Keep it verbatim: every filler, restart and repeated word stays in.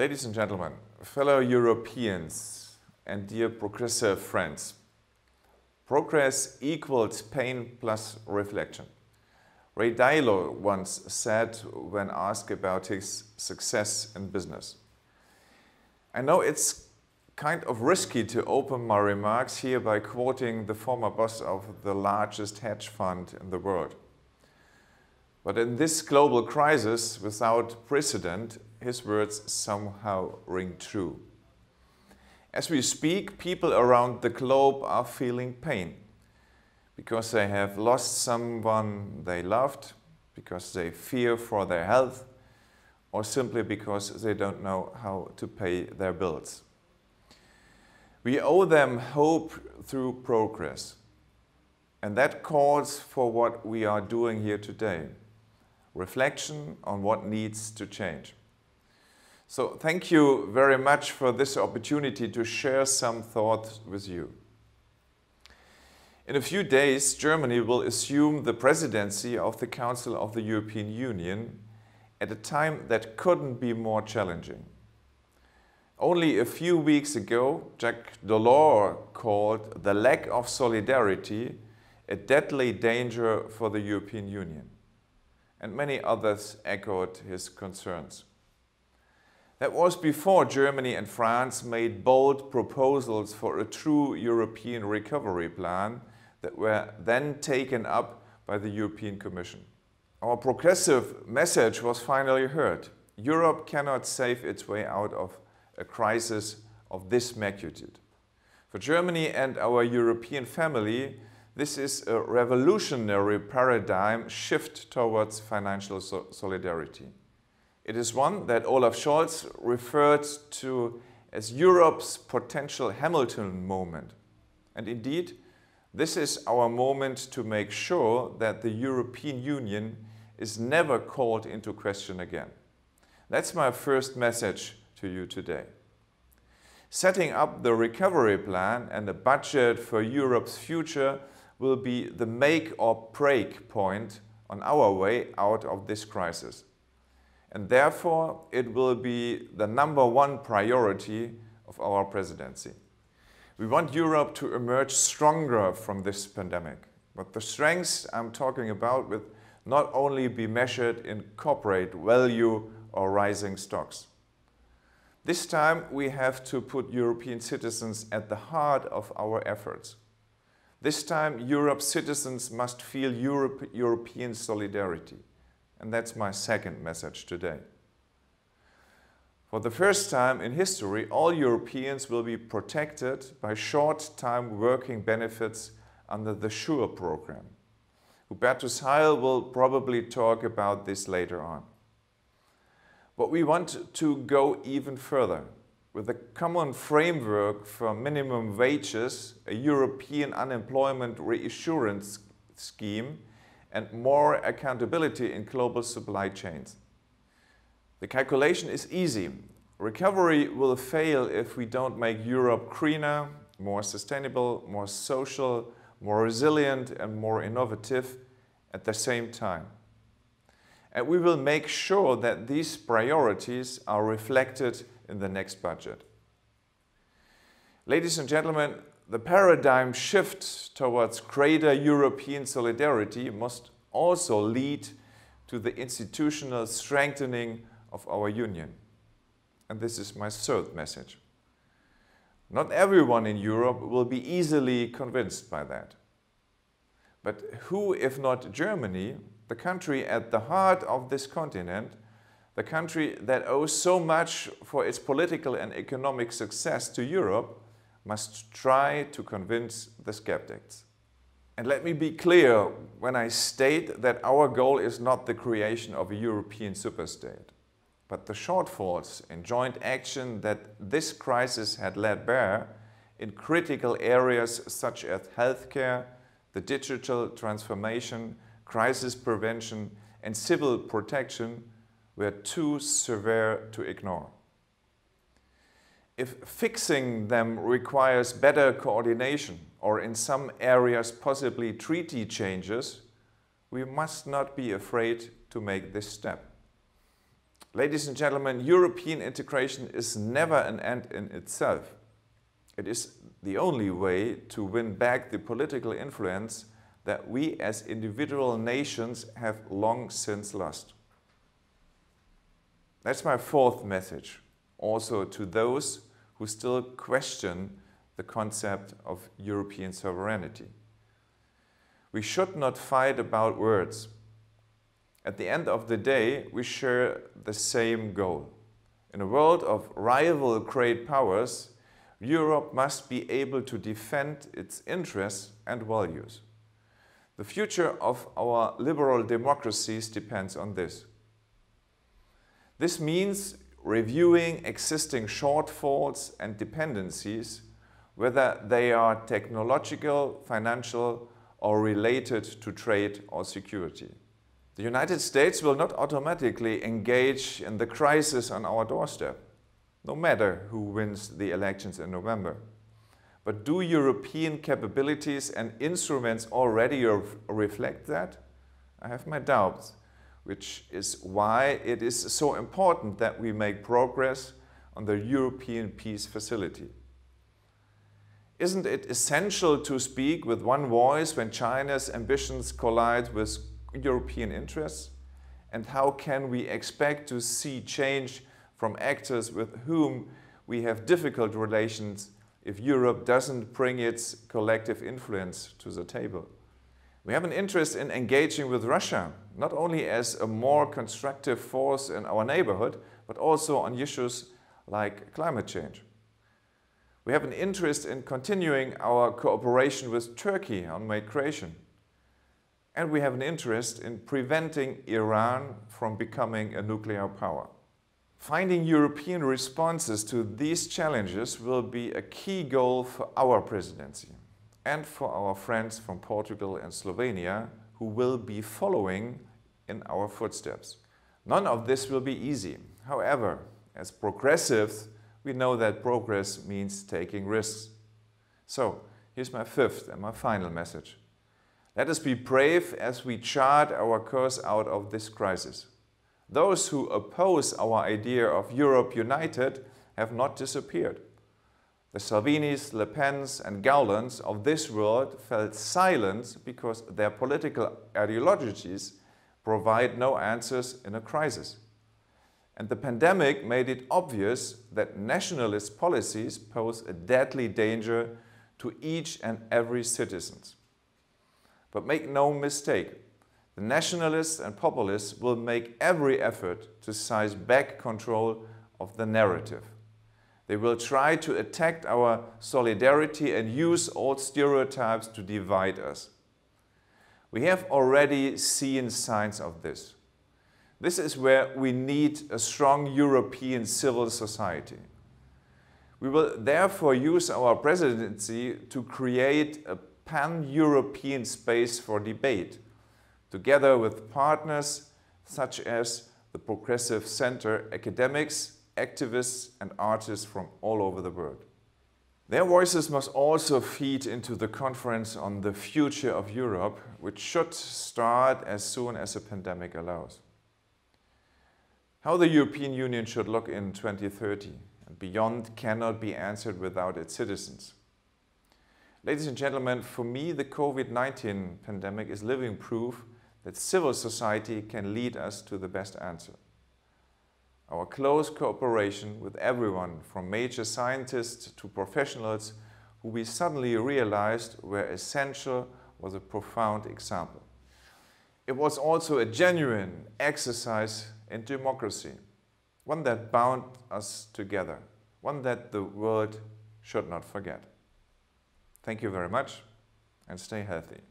Ladies and gentlemen, fellow Europeans and dear progressive friends, progress equals pain plus reflection. Ray Dalio once said when asked about his success in business. I know it's kind of risky to open my remarks here by quoting the former boss of the largest hedge fund in the world. But in this global crisis without precedent, his words somehow ring true. As we speak, people around the globe are feeling pain because they have lost someone they loved, because they fear for their health, or simply because they don't know how to pay their bills. We owe them hope through progress, and that calls for what we are doing here today. Reflection on what needs to change. So thank you very much for this opportunity to share some thoughts with you. In a few days, Germany will assume the presidency of the Council of the European Union at a time that couldn't be more challenging. Only a few weeks ago, Jacques Delors called the lack of solidarity a deadly danger for the European Union, and many others echoed his concerns. That was before Germany and France made bold proposals for a true European recovery plan that were then taken up by the European Commission. Our progressive message was finally heard. Europe cannot save its way out of a crisis of this magnitude. For Germany and our European family, this is a revolutionary paradigm shift towards financial solidarity. It is one that Olaf Scholz referred to as Europe's potential Hamilton moment. And indeed, this is our moment to make sure that the European Union is never called into question again. That's my first message to you today. Setting up the recovery plan and a budget for Europe's future will be the make or break point on our way out of this crisis. And therefore, it will be the number one priority of our presidency. We want Europe to emerge stronger from this pandemic. But the strengths I'm talking about will not only be measured in corporate value or rising stocks. This time, we have to put European citizens at the heart of our efforts. This time, Europe's citizens must feel Europe, European solidarity. And that's my second message today. For the first time in history, all Europeans will be protected by short-time working benefits under the SURE program. Hubertus Heil will probably talk about this later on. But we want to go even further. With a common framework for minimum wages, a European unemployment reassurance scheme, and more accountability in global supply chains. The calculation is easy. Recovery will fail if we don't make Europe greener, more sustainable, more social, more resilient and more innovative at the same time. And we will make sure that these priorities are reflected in the next budget. Ladies and gentlemen, the paradigm shift towards greater European solidarity must also lead to the institutional strengthening of our union. And this is my third message. Not everyone in Europe will be easily convinced by that. But who, if not Germany, the country at the heart of this continent, the country that owes so much for its political and economic success to Europe, must try to convince the skeptics. And let me be clear when I state that our goal is not the creation of a European superstate, but the shortfalls in joint action that this crisis had laid bare in critical areas such as healthcare, the digital transformation, crisis prevention and civil protection were too severe to ignore. If fixing them requires better coordination or in some areas possibly treaty changes, we must not be afraid to make this step. Ladies and gentlemen, European integration is never an end in itself. It is the only way to win back the political influence that we as individual nations have long since lost. That's my fourth message, also to those who still question the concept of European sovereignty. We should not fight about words. At the end of the day, we share the same goal. In a world of rival great powers, Europe must be able to defend its interests and values. The future of our liberal democracies depends on this. This means reviewing existing shortfalls and dependencies, whether they are technological, financial, or related to trade or security. The United States will not automatically engage in the crisis on our doorstep, no matter who wins the elections in November. But do European capabilities and instruments already reflect that? I have my doubts, which is why it is so important that we make progress on the European Peace Facility. Isn't it essential to speak with one voice when China's ambitions collide with European interests? And how can we expect to see change from actors with whom we have difficult relations if Europe doesn't bring its collective influence to the table? We have an interest in engaging with Russia, not only as a more constructive force in our neighborhood, but also on issues like climate change. We have an interest in continuing our cooperation with Turkey on migration. And we have an interest in preventing Iran from becoming a nuclear power. Finding European responses to these challenges will be a key goal for our presidency and for our friends from Portugal and Slovenia, who will be following in our footsteps. None of this will be easy. However, as progressives, we know that progress means taking risks. So, here's my fifth and my final message. Let us be brave as we chart our course out of this crisis. Those who oppose our idea of Europe united have not disappeared. The Salvinis, Le Pens and Gowlands of this world fell silent because their political ideologies provide no answers in a crisis. And the pandemic made it obvious that nationalist policies pose a deadly danger to each and every citizen. But make no mistake, the nationalists and populists will make every effort to seize back control of the narrative. They will try to attack our solidarity and use old stereotypes to divide us. We have already seen signs of this. This is where we need a strong European civil society. We will therefore use our presidency to create a pan-European space for debate, together with partners such as the Progressive Center, academics, activists and artists from all over the world. Their voices must also feed into the conference on the future of Europe, which should start as soon as the pandemic allows. How the European Union should look in twenty thirty and beyond cannot be answered without its citizens. Ladies and gentlemen, for me, the COVID nineteen pandemic is living proof that civil society can lead us to the best answer. Our close cooperation with everyone, from major scientists to professionals who we suddenly realized were essential, was a profound example. It was also a genuine exercise in democracy, one that bound us together, one that the world should not forget. Thank you very much and stay healthy.